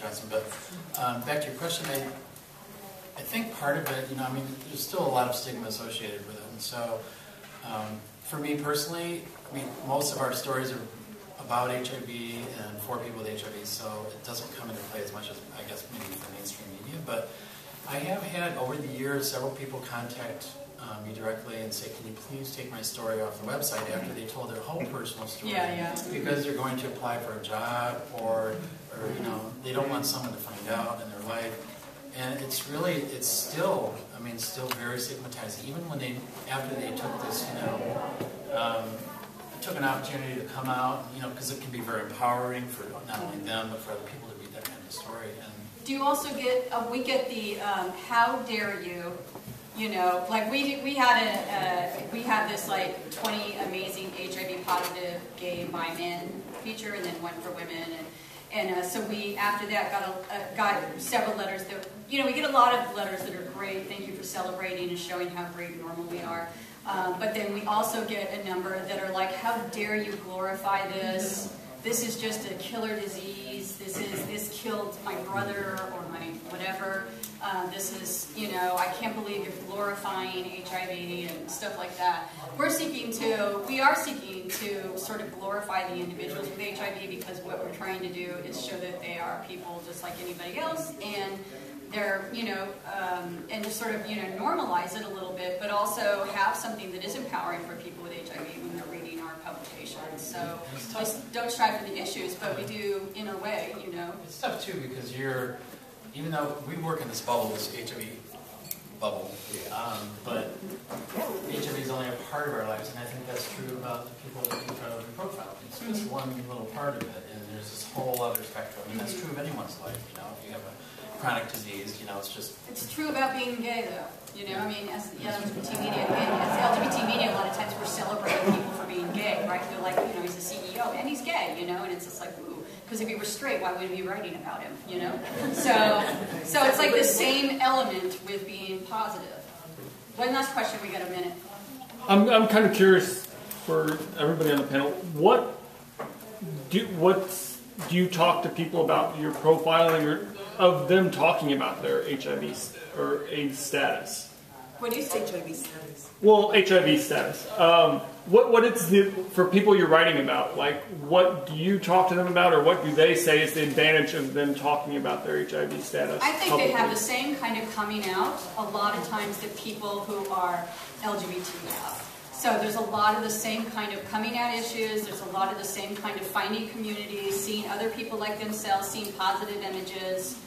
Johnson. But back to your question, I think part of it, I mean, there's still a lot of stigma associated with it. And so for me personally, most of our stories are about HIV and for people with HIV, so it doesn't come into play as much as, I guess, maybe the mainstream media. But I have had, over the years, several people contact me directly and say, can you please take my story off the website, after they told their whole personal story. Yeah, yeah. Because they're going to apply for a job, or they don't want someone to find out in their life. And it's really, it's still, still very stigmatizing. Even when they, after they took this, took an opportunity to come out, because it can be very empowering for not only them, but for other people to read that kind of story. And do you also get, we get the, how dare you, like we had this like 20 amazing HIV positive gay by men feature, and then one for women, and so we after that got several letters that we get a lot of letters that are great. Thank you for celebrating and showing how great and normal we are. But then we also get a number that are like, how dare you glorify this? This is just a killer disease. This killed my brother or my whatever. This is, I can't believe you're glorifying HIV and stuff like that. We are seeking to sort of glorify the individuals with HIV, because what we're trying to do is show that they are people just like anybody else, and they're, and just sort of, normalize it a little bit, but also have something that is empowering for people with HIV when they're reading our publications. So just don't strive for the issues, but we do in a way, It's tough too, because you're, even though we work in this bubble, this HIV bubble, but HIV is only a part of our lives, and I think that's true about the people that we try to profile. It's just one little part of it, and there's this whole other spectrum, and that's true of anyone's life, If you have a chronic disease, it's just... It's true about being gay, though, as the LGBT media, a lot of times we're celebrating people for being gay, right? They're like, he's a CEO, and he's gay, and it's just like, ooh. Because if he were straight, why would we be writing about him, So it's like the same element with being positive. One last question, we got a minute. I'm kind of curious for everybody on the panel, what do you talk to people about your profiling, or of them talking about their HIV or AIDS status? What is HIV status? Well, HIV status. What it's for people you're writing about, like what do you talk to them about, or what do they say is the advantage of them talking about their HIV status? I think publicly? They have the same kind of coming out a lot of times that people who are LGBT have. So there's a lot of the same kind of coming out issues, there's a lot of the same kind of finding community, seeing other people like themselves, seeing positive images.